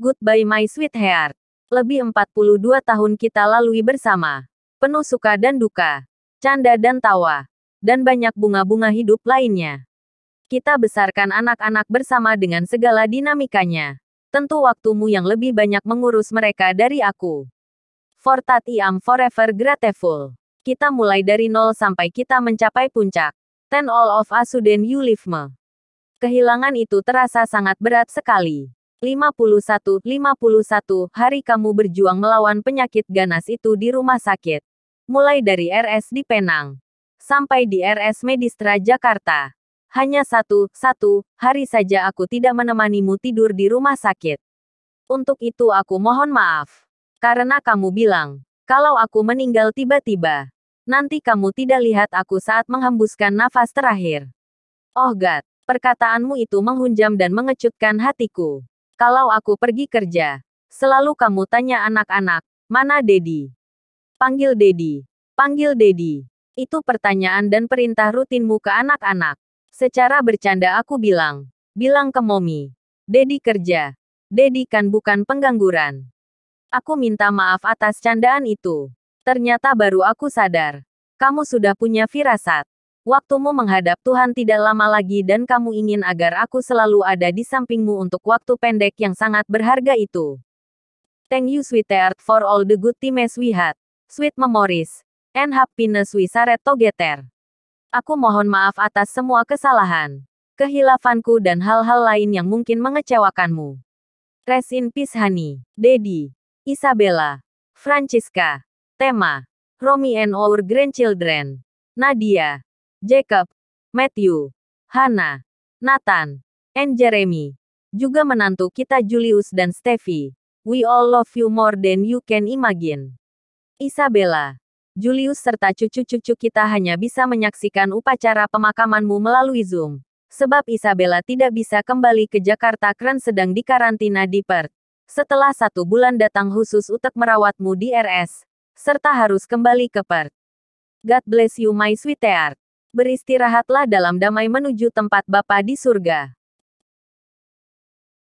Goodbye My Sweetheart. Lebih 42 tahun kita lalui bersama. Penuh suka dan duka. Canda dan tawa. Dan banyak bunga-bunga hidup lainnya. Kita besarkan anak-anak bersama dengan segala dinamikanya. Tentu waktumu yang lebih banyak mengurus mereka dari aku. For that I am forever grateful. Kita mulai dari nol sampai kita mencapai puncak. Then all of a sudden you leave me. Kehilangan itu terasa sangat berat sekali. 51 hari kamu berjuang melawan penyakit ganas itu di rumah sakit. Mulai dari RS di Penang. Sampai di RS Medistra Jakarta. Hanya satu hari saja aku tidak menemanimu tidur di rumah sakit. Untuk itu aku mohon maaf. Karena kamu bilang, kalau aku meninggal tiba-tiba, nanti kamu tidak lihat aku saat menghembuskan nafas terakhir. Oh God, perkataanmu itu menghunjam dan mengecutkan hatiku. Kalau aku pergi kerja, selalu kamu tanya anak-anak, mana Daddy? Panggil Daddy, panggil Daddy. Itu pertanyaan dan perintah rutinmu ke anak-anak. Secara bercanda aku bilang ke Mommy, Daddy kerja, Daddy kan bukan pengangguran. Aku minta maaf atas candaan itu. Ternyata baru aku sadar. Kamu sudah punya firasat. Waktumu menghadap Tuhan tidak lama lagi dan kamu ingin agar aku selalu ada di sampingmu untuk waktu pendek yang sangat berharga itu. Thank you sweetheart for all the good times we had. Sweet memories. And happiness we shared together. Aku mohon maaf atas semua kesalahan, kehilafanku dan hal-hal lain yang mungkin mengecewakanmu. Rest in peace honey, Daddy. Isabella, Francisca, Tema, Romy and our grandchildren, Nadia, Jacob, Matthew, Hana, Nathan, and Jeremy. Juga menantu kita Julius dan Stevi. We all love you more than you can imagine. Isabella, Julius serta cucu-cucu kita hanya bisa menyaksikan upacara pemakamanmu melalui Zoom. Sebab Isabella tidak bisa kembali ke Jakarta karena sedang dikarantina di Perth. Setelah 1 bulan datang khusus untuk merawatmu di RS, serta harus kembali ke Perth. God bless you my sweetheart. Beristirahatlah dalam damai menuju tempat Bapa di surga.